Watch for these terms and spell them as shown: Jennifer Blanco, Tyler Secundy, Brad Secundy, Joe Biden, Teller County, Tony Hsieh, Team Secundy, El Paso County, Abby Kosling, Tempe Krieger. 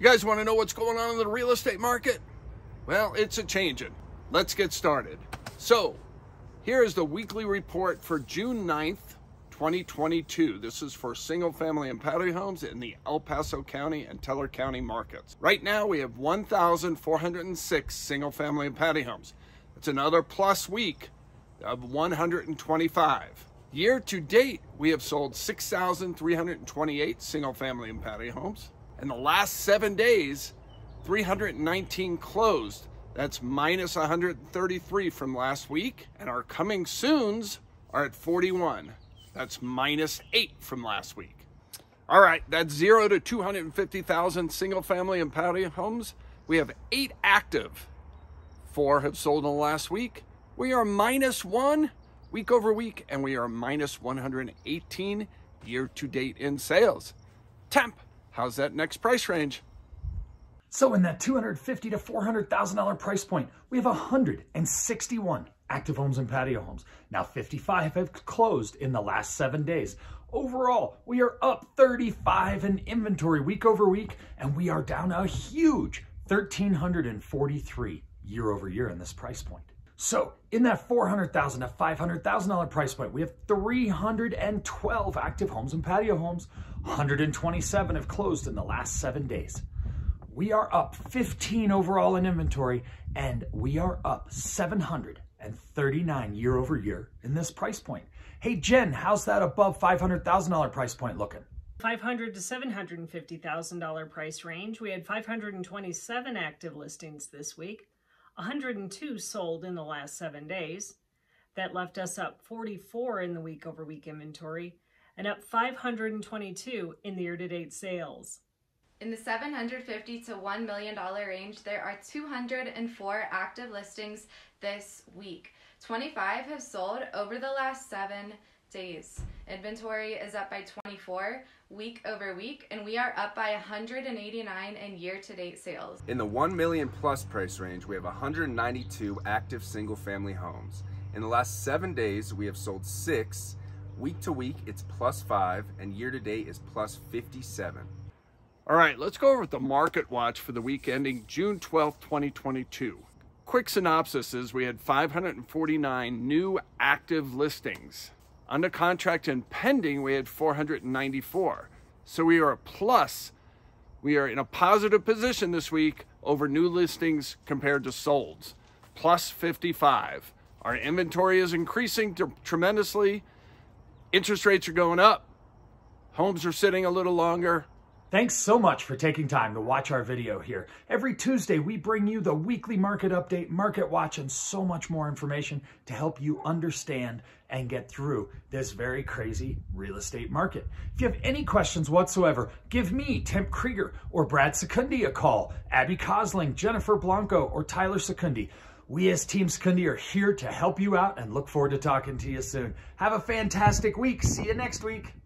You guys want to know what's going on in the real estate market? Well, it's a changing. Let's get started. So here is the weekly report for June 9th, 2022. This is for single family and patio homes in the El Paso County and Teller County markets. Right now we have 1,406 single family and patio homes. That's another plus week of 125. Year to date, we have sold 6,328 single family and patio homes. In the last 7 days, 319 closed. That's minus 133 from last week. And our coming soons are at 41. That's minus 8 from last week. All right, that's 0 to 250,000 single family and patio homes. We have 8 active. 4 have sold in the last week. We are minus 1 week over week, and we are minus 118 year to date in sales. Temp, how's that next price range? So in that $250,000 to $400,000 price point, we have 161 active homes and patio homes. Now 55 have closed in the last 7 days. Overall, we are up 35 in inventory week over week, and we are down a huge 1,343 year over year in this price point. So in that $400,000 to $500,000 price point, we have 312 active homes and patio homes. 127 have closed in the last 7 days. We are up 15 overall in inventory, and we are up 739 year over year in this price point. Hey Jen, how's that above $500,000 price point looking? $500,000 to $750,000 price range. We had 527 active listings this week, 102 sold in the last 7 days. That left us up 44 in the week over week inventory and up 522 in the year to date sales. In the $750,000 to $1 million range, there are 204 active listings this week. 25 have sold over the last 7 days. Inventory is up by 24 week over week, and we are up by 189 in year-to-date sales. In the $1 million plus price range, we have 192 active single-family homes. In the last 7 days, we have sold 6. Week to week, it's plus 5, and year-to-date is plus 57. All right, let's go over with the market watch for the week ending June 12, 2022. Quick synopsis is we had 549 new active listings. Under contract and pending, we had 494. So we are a plus. We are in a positive position this week over new listings compared to solds, plus 55. Our inventory is increasing tremendously. Interest rates are going up. Homes are sitting a little longer. Thanks so much for taking time to watch our video here. Every Tuesday, we bring you the weekly market update, market watch, and so much more information to help you understand and get through this very crazy real estate market. If you have any questions whatsoever, give me, Tempe Krieger, or Brad Secundy a call, Abby Kosling, Jennifer Blanco, or Tyler Secundy. We as Team Secundy are here to help you out and look forward to talking to you soon. Have a fantastic week. See you next week.